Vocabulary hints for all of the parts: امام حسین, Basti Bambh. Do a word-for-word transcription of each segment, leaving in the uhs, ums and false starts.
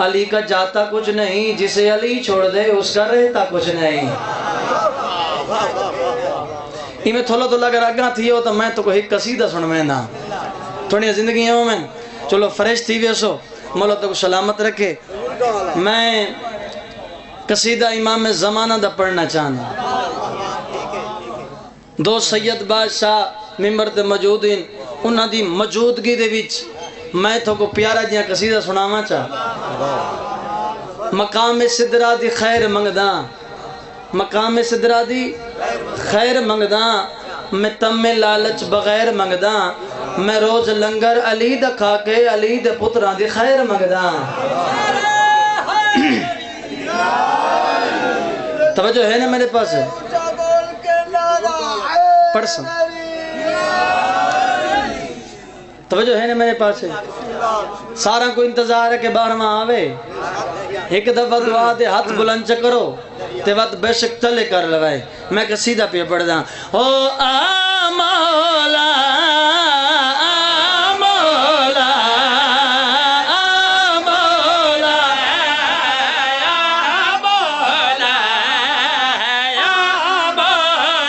علی کا جاتا کچھ نہیں، جسے علی چھوڑ دے اس کا رہتا کچھ نہیں. یہ میں تھولا تھولا کر آگاں تھی ہو تو میں تو کوئی قصیدہ سن میں نا تھوڑی زندگی ہوں میں چلو فریش تھی ویسو مولا تو سلامت رکھے. میں قصیدہ امام زمانہ دا پڑھنا چاہنا. دو سید بادشاہ ممبر دے موجود ہیں، انہاں دی موجودگی دے وچ میں تو کو پیارا جیاں قصیدہ سناواں چاہ. مقام صدرہ دی خیر منگداں، مقام صدرہ دی خیر منگداں، میں تم لالچ بغیر منگداں، میں روز لنگر علی دا کھا کے علی دے پتراں دی خیر منگداں. توجہ ہے نا میرے پاس ہے پرسن توجہ ہے نا میرے پاس ہے. سارا کو انتظار ہے کہ بارمہ آوے ایک دفعہ دعا دے ہاتھ بلند چکرو تے وقت بے شک تلے کر لگائے. میں قصیدہ پہ پڑھ دا او آمولا آمولا آمولا آمولا آمولا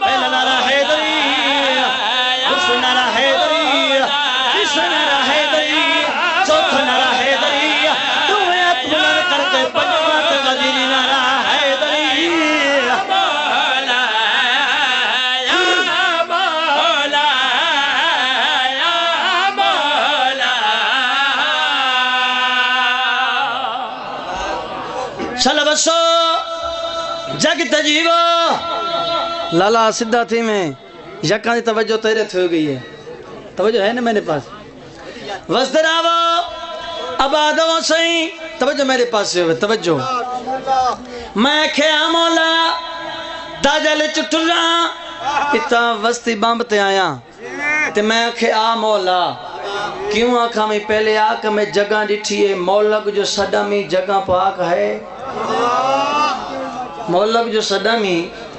پہلا نارا حیدری اس نارا حیدری اس نارا حیدری چوتھ نارا حیدری دوے اتمر کرتے پنجوات غزیر نارا حیدری آمولا آمولا آمولا چل بسو جگ تجیبو لالا صدہ تھی میں یکاں دی توجہ تیرے تھو گئی ہے. توجہ ہے نا میرے پاس وزدر آو عبادو سائیں توجہ میرے پاس ہوئے توجہ. میں کھیا مولا داجل چٹراں اتا وستی بامبتے آیا تے میں کھیا مولا کیوں آکھا میں پہلے آکھ میں جگہ ڈٹھیے مولا کو جو صدمی جگہ پاک ہے مولا کو جو صدمی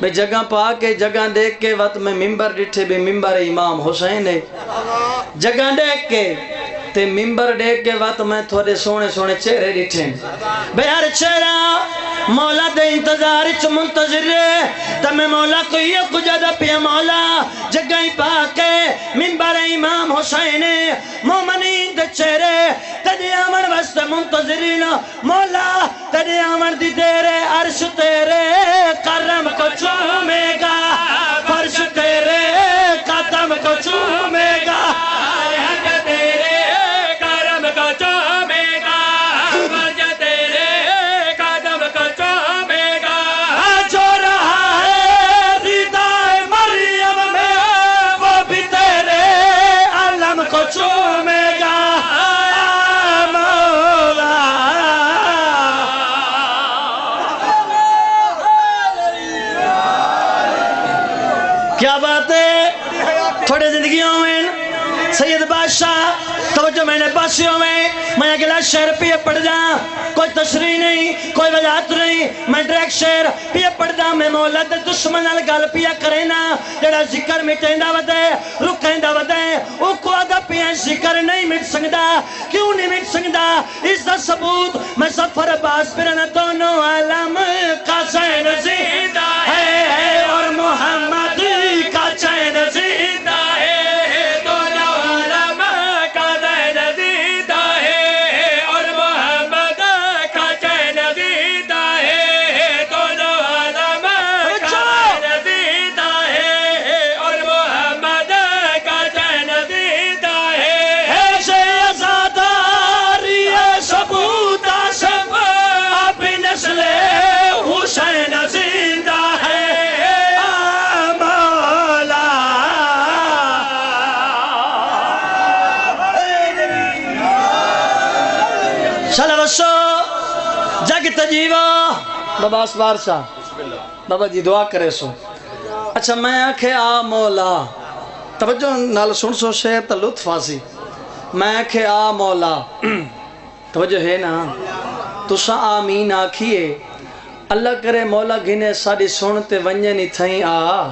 میں جگہ پا کے جگہ دیکھ کے وقت میں ممبر ڈٹھے بھی ممبر امام حسین ہے جگہ دیکھ کے تے ممبر دیکھ کے وقت میں تھوڑے سونے سونے چہرے ڈٹھے بے ہر چہرہ مولا دے انتظار چھ منتظر ہے تمہیں مولا کو یہ کجا دا پیا مولا جگہ پا کے ممبر امام حسین ہے مومنین دے چہرے تجھے آمر وست منتظرین مولا تجھے آمر دی تیرے عرش تیرے کرم کو چومے گا فرش تیرے قدم کو چومے گا سید بادشاہ توجہ میں نے پاسیوں میں میں اگلا شہر پیے پڑھ جا کوئی تشریح نہیں کوئی وجہت نہیں میں ڈریک شہر پیے پڑھ جا میں مولا دے دشمن الگال پیا کریں نا جڑا ذکر مٹیں دا ودے رکھیں دا ودے او کو دا پیا ذکر نہیں مٹ سنگدا کیوں نہیں مٹ سنگدا اس دا ثبوت میں سفر باز پرنا دونوں عالم کا چین زندہ ہے اور محمد کا چین زندہ ہے سلام الشاہ جگت جیوا بابا اسوار شاہ بابا جی دعا کرے سو اچھا میں آنکھے آ مولا توجہ نال سن سو شیر تا لطف آسی میں آنکھے آ مولا توجہ ہے نا تسا آمین آکھیے اللہ کرے مولا گھنے ساڑی سنتے ونجے نہیں تھائیں آ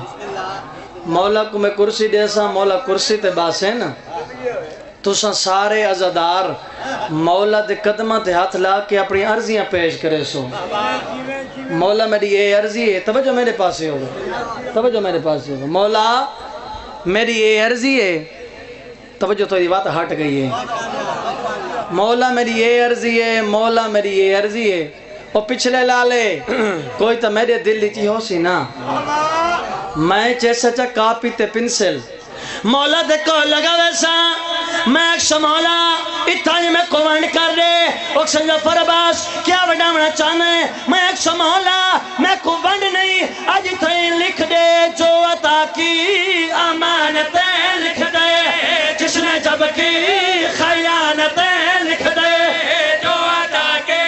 مولا کو میں کرسی دیسا مولا کرسی تے باسیں نا تسا سارے عزادار مولا دے قدمہ دے ہاتھ لا کے اپنی عرضیاں پیش کرے سو مولا میری اے عرضی ہے توجہ میرے پاس ہی ہوگا توجہ میرے پاس ہی ہوگا مولا میری اے عرضی ہے توجہ تو یہ بات ہٹ گئی ہے مولا میری اے عرضی ہے مولا میری اے عرضی ہے اور پچھلے لالے کوئی تو میرے دل لیتی ہو سی نا میں جیسا چا کاپی تے پنسل مولا دیکھو لگا ویسا میں اکشا مولا اتھائی میں قوان کر دے اکشن جو فرباس کیا وڈا منا چاہنے میں اکشا مولا میں قوان نہیں آج اتھائی لکھ دے جو عطا کی امانتیں لکھ دے جس نے جب کی خیانتیں لکھ دے جو عطا کی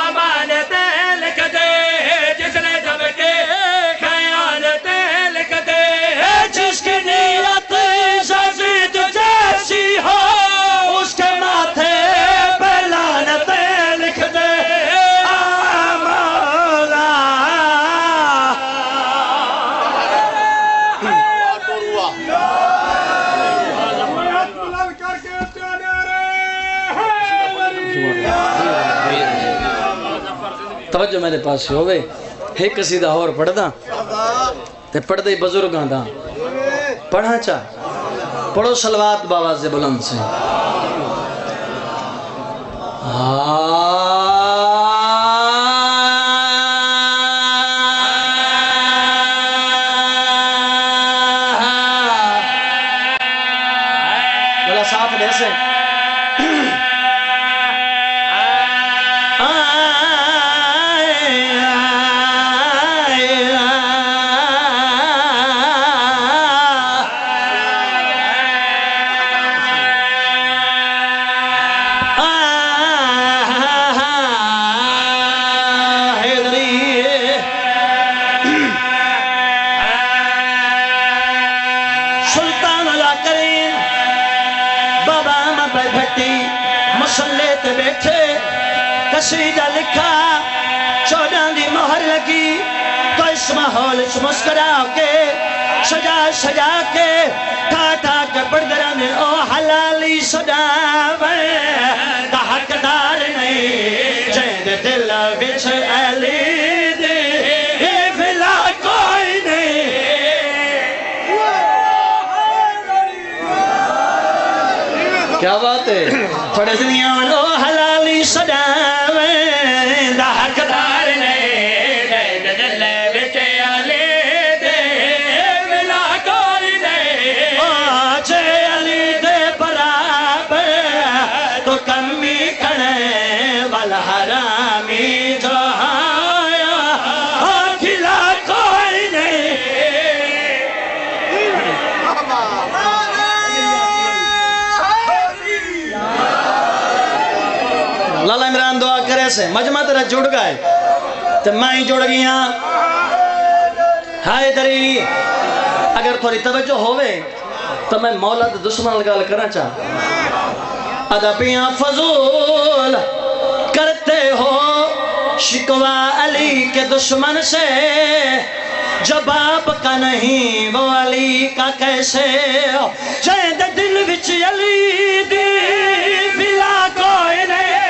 امانتیں لکھ دے جس نے جب کی خیانتیں لکھ دے جس کی نیت توجہ میرے پاس ہوئے ایک قصیدہ اور پڑھ دا تے پڑھ دے بزرگاں دا پڑھا چاہ پڑھو صلوات باواز بلند سے آہ قصیدہ لکھا چوداں دی مہر لگی تو اس ماحول اس مسکرا کے سجا سجا کے تھا تھا کے پردرہ میں او حلالی صداور دا حقدار نہیں جہد دل وچ علی دے یہ بھلا کوئی نہیں کیا بات ہے تھوڑے سے دیا او حلالی صداور مجمع ترہ جڑ گئے تو میں جڑ گیا ہائے دری اگر تھوڑی توجہ ہوئے تو میں مولا دے دشمن لگال کرنا چاہ ادبیاں فضول کرتے ہو شکوہ علی کے دشمن سے جب آپ کا نہیں وہ علی کا کیسے جہد دل وچ علی دی بلا کوئی نہیں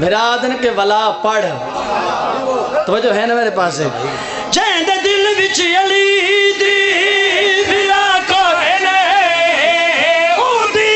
برادن کے ولا پڑھ توجہ ہے نا میرے پاس ہے جہد دل وچ علی دی بلا کوئی نہیں او دی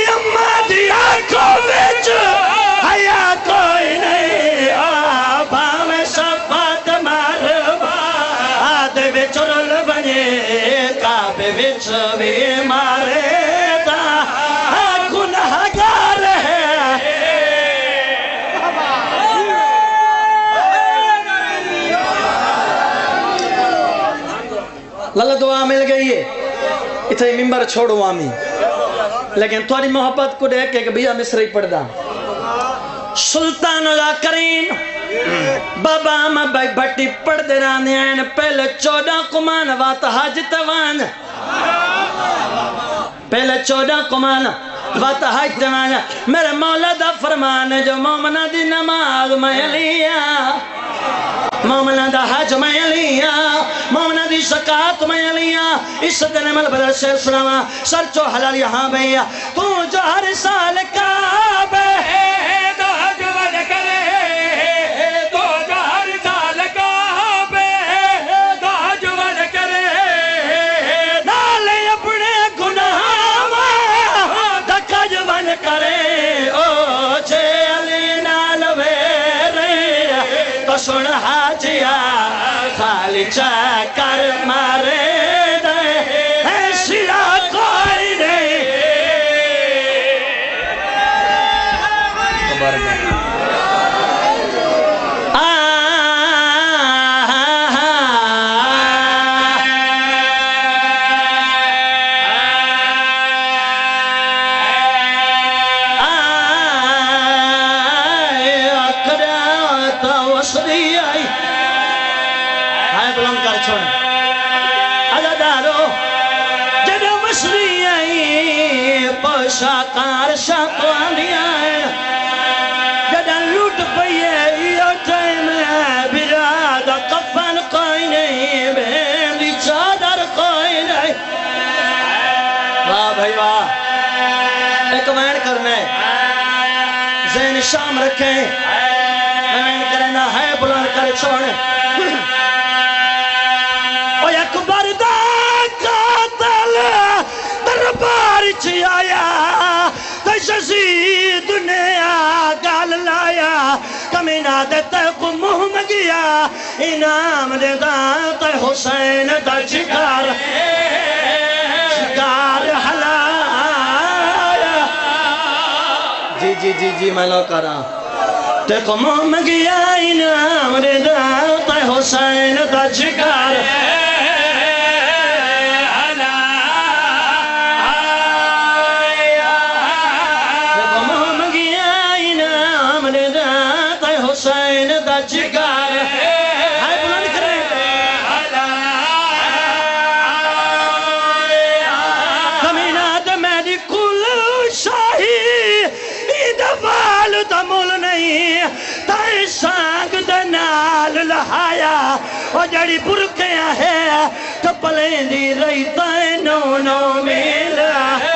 لله دعا مل گئی ہے اتھے ممبر چھوڑو آمی لیکن تھوڑی محبت کو دیکھ کے بھیا مصری پڑھدا سلطان اللہ کریم بابا ہم بھائی بھٹی پڑھ دے رانے آئین پہلے چودہ کمان وات حاج توان پہلے چودہ کمان وات حاج توان میرے مولا دا فرمان جو مومنہ دی نماغ میں لیا مومنہ دا حج میں لیا مومنہ دی زکاة میں لیا اس دن مل بدل سے سنوا سر چو حلال یہاں بھیا تو جو ہر سال کعب ہے سن حاجیا خالی چکر مارے دے ایسیا کوئی نہیں شاکار شاکوان دیا ہے جدہ لوٹ پئیے یہ ٹائم ہے برادہ کفن کوئی نہیں بھیلی چادر کوئی نہیں واہ بھائی واہ ایک وین کرنے ذہن شام رکھیں وین کرنا ہے بلان کر چھوڑیں اوہ یک بردہ قاتل دربار چھیایا جزید دنیا گال لایا کمینا دیتا قمہ مگیا انام دیتا حسین دا جگار جگار حلایا جی جی جی جی میں لو کرا تے قمہ مگیا انام دیتا حسین دا جگار اور جڑی برکیاں ہے کپلیں دی رہی تینوں نو میلا